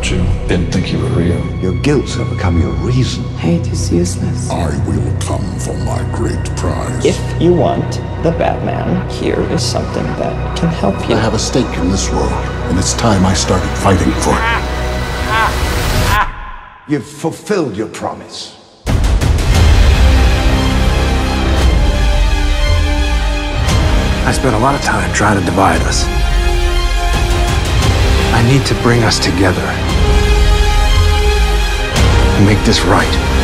about you, didn't think you were real. Your guilt's overcome your reason. Hate is useless. I will come for my great prize. If you want the Batman, here is something that can help you. I have a stake in this world, and it's time I started fighting for it. You've fulfilled your promise. I spent a lot of time trying to divide us. I need to bring us together and make this right.